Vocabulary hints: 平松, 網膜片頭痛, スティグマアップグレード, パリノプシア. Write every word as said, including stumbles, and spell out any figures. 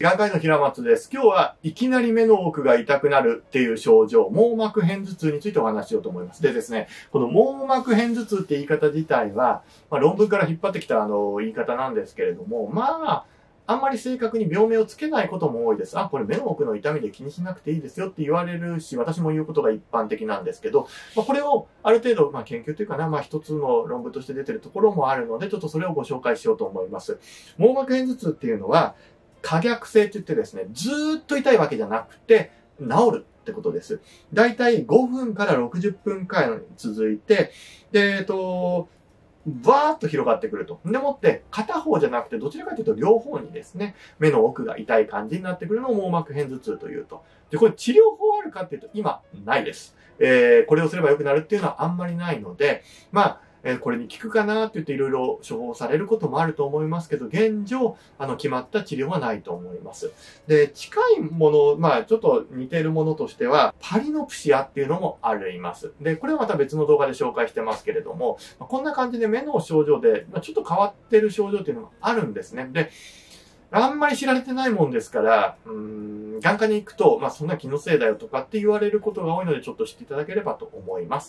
眼科医の平松です。今日はいきなり目の奥が痛くなるっていう症状、網膜片頭痛についてお話しようと思います。でですね、この網膜片頭痛って言い方自体は、まあ、論文から引っ張ってきたあの言い方なんですけれども、まあ、あんまり正確に病名をつけないことも多いです。あ、これ目の奥の痛みで気にしなくていいですよって言われるし、私も言うことが一般的なんですけど、まあ、これをある程度、まあ、研究というかな、まあ、一つの論文として出てるところもあるので、ちょっとそれをご紹介しようと思います。網膜片頭痛っていうのは、可逆性って言ってですね、ずーっと痛いわけじゃなくて、治るってことです。だいたいごふんからろくじゅっぷんかん続いて、で、えっと、バーッと広がってくると。でもって、片方じゃなくて、どちらかというと両方にですね、目の奥が痛い感じになってくるのを網膜片頭痛というと。で、これ治療法あるかっていうと、今、ないです。えー、これをすれば良くなるっていうのはあんまりないので、まあ、えこれに効くかなって言っていろいろ処方されることもあると思いますけど、現状、あの、決まった治療はないと思います。で、近いもの、まあ、ちょっと似ているものとしては、パリノプシアっていうのもあります。で、これはまた別の動画で紹介してますけれども、こんな感じで目の症状で、ちょっと変わってる症状っていうのがあるんですね。で、あんまり知られてないもんですから、うーん、眼科に行くと、まあ、そんな気のせいだよとかって言われることが多いので、ちょっと知っていただければと思います。